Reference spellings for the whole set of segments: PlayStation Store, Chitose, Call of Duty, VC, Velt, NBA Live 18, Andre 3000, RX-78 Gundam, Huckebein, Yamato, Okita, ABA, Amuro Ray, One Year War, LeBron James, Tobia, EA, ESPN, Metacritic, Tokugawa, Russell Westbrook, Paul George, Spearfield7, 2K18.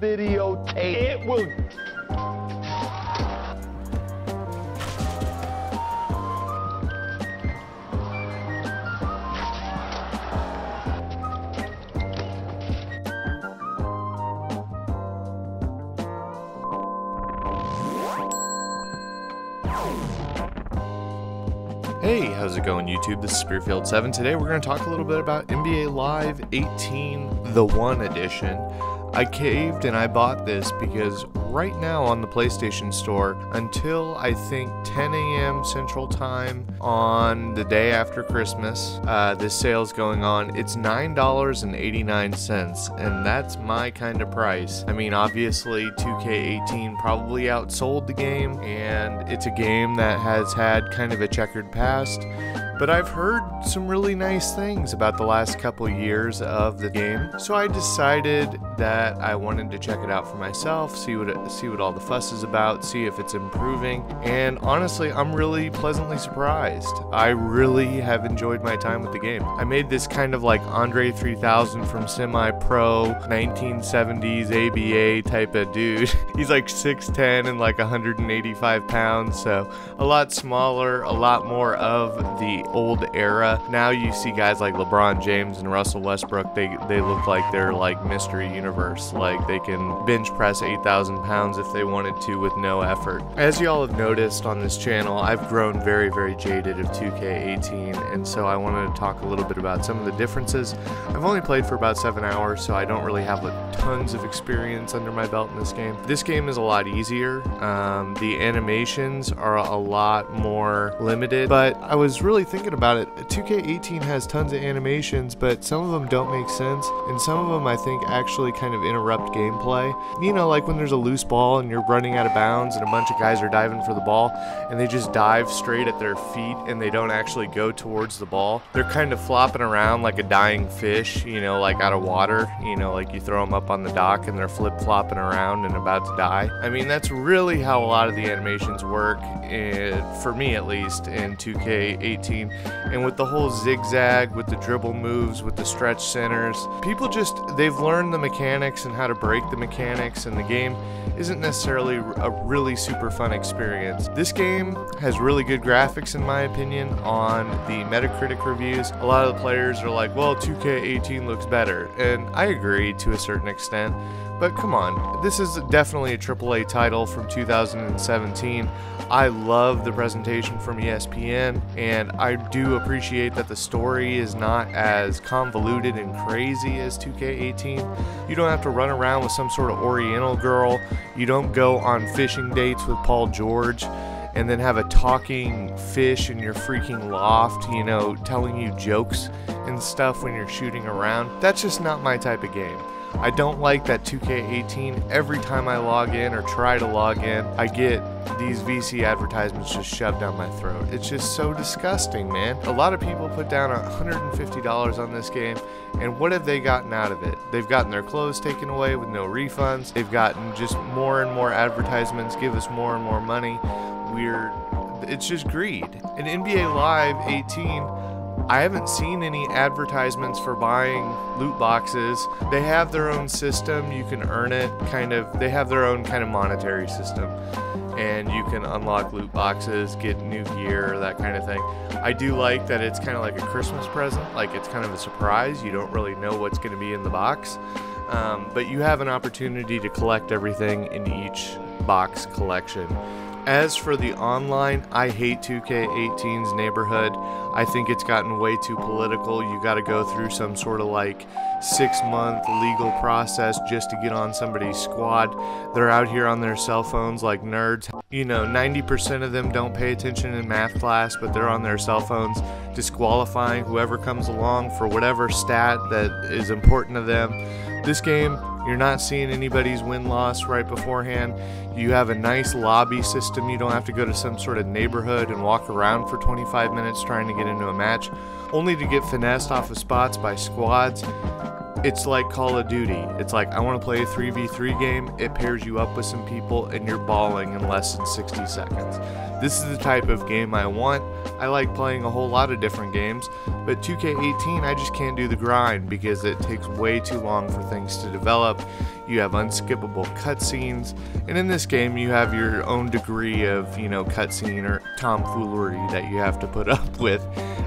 videotape. It will. Hey, how's it going, YouTube? This is Spearfield7. Today we're going to talk a little bit about NBA Live 18, the One Edition. I caved and I bought this because right now on the PlayStation Store, until I think 10 a.m. Central Time on the day after Christmas, this sale's going on. It's $9.89, and that's my kind of price. I mean, obviously, 2K18 probably outsold the game, and it's a game that has had kind of a checkered past. But I've heard some really nice things about the last couple years of the game, so I decided that I wanted to check it out for myself, see what all the fuss is about, see if it's improving, and honestly, I'm really pleasantly surprised. I really have enjoyed my time with the game. I made this kind of like Andre 3000 from semi-pro 1970s ABA type of dude. He's like 6'10" and like 185 pounds, so a lot smaller, a lot more of the old era. Now you see guys like LeBron James and Russell Westbrook, they look like they're like mystery universe, like they can bench press 8,000 pounds if they wanted to with no effort. As you all have noticed on this channel, I've grown very, very jaded of 2K18, and so I wanted to talk a little bit about some of the differences. I've only played for about 7 hours, so I don't really have tons of experience under my belt in this game. This game is a lot easier. The animations are a lot more limited, but I was really thinking about it, 2K18 has tons of animations, but some of them don't make sense, and some of them I think actually kind of interrupt gameplay. You know, like when there's a loose ball and you're running out of bounds and a bunch of guys are diving for the ball and they just dive straight at their feet and they don't actually go towards the ball. They're kind of flopping around like a dying fish, you know, like out of water, you know, like you throw them up on the dock and they're flip-flopping around and about to die. I mean, that's really how a lot of the animations work, for me at least, in 2K18. And with the whole zigzag, with the dribble moves, with the stretch centers, people just, they've learned the mechanics and how to break the mechanics, and the game isn't necessarily a really super fun experience. This game has really good graphics, in my opinion, on the Metacritic reviews. A lot of the players are like, well, 2K18 looks better, and I agree to a certain extent. But come on, this is definitely a AAA title from 2017. I love the presentation from ESPN, and I do appreciate that the story is not as convoluted and crazy as 2K18. You don't have to run around with some sort of Oriental girl. You don't go on fishing dates with Paul George and then have a talking fish in your freaking loft, you know, telling you jokes and stuff when you're shooting around. That's just not my type of game. I don't like that 2K18, every time I log in or try to log in, I get these VC advertisements just shoved down my throat. It's just so disgusting, man. A lot of people put down $150 on this game, and what have they gotten out of it? They've gotten their clothes taken away with no refunds. They've gotten just more and more advertisements, give us more and more money. It's just greed. In NBA Live 18, I haven't seen any advertisements for buying loot boxes. They have their own system, you can earn it, kind of. They have their own kind of monetary system, and you can unlock loot boxes, get new gear, that kind of thing. I do like that it's kind of like a Christmas present, like it's kind of a surprise, you don't really know what's going to be in the box. But you have an opportunity to collect everything in each box collection. As for the online, I hate 2K18's neighborhood. I think it's gotten way too political. You got to go through some sort of like 6-month legal process just to get on somebody's squad. They're out here on their cell phones like nerds. You know, 90% of them don't pay attention in math class, but they're on their cell phones disqualifying whoever comes along for whatever stat that is important to them. This game, you're not seeing anybody's win-loss right beforehand. You have a nice lobby system. You don't have to go to some sort of neighborhood and walk around for 25 minutes trying to get into a match, only to get finessed off of spots by squads. It's like Call of Duty. It's like, I want to play a 3v3 game. It pairs you up with some people and you're balling in less than 60 seconds. This is the type of game I want. I like playing a whole lot of different games, but 2K18, I just can't do the grind because it takes way too long for things to develop. you have unskippable cutscenes, and in this game you have your own degree of, you know, cutscene or tomfoolery that you have to put up with.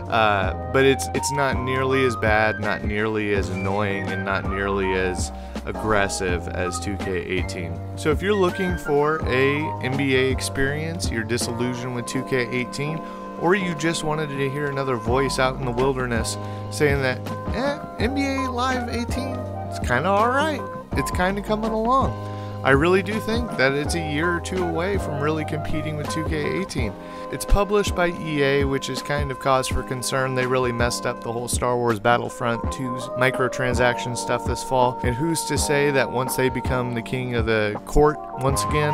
But it's not nearly as bad, not nearly as annoying, and not nearly as aggressive as 2K18. So if you're looking for a NBA experience, you're disillusioned with 2K18, or you just wanted to hear another voice out in the wilderness saying that, NBA Live 18, it's kind of alright, it's kind of coming along. I really do think that it's a year or two away from really competing with 2K18. It's published by EA, which is kind of cause for concern. They really messed up the whole Star Wars Battlefront 2's microtransaction stuff this fall. And who's to say that once they become the king of the court once again,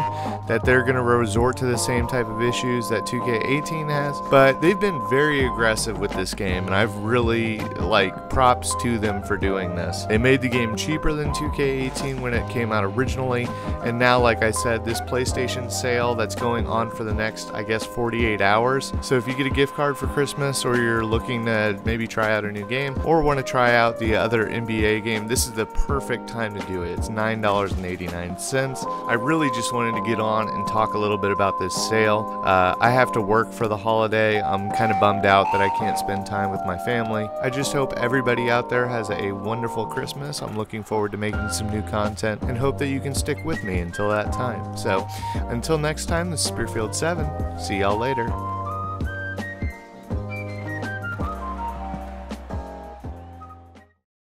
that they're going to resort to the same type of issues that 2K18 has. But they've been very aggressive with this game, and I've really, like, props to them for doing this. They made the game cheaper than 2K18 when it came out originally. And now, like I said, this PlayStation sale that's going on for the next, I guess, 48 hours. So if you get a gift card for Christmas, or you're looking to maybe try out a new game, or want to try out the other NBA game, this is the perfect time to do it. It's $9.89. I really just wanted to get on and talk a little bit about this sale. I have to work for the holiday. I'm kind of bummed out that I can't spend time with my family. I just hope everybody out there has a wonderful Christmas. I'm looking forward to making some new content, and hope that you can stick with me until that time. So until next time, this is Spearfield7. See y'all later.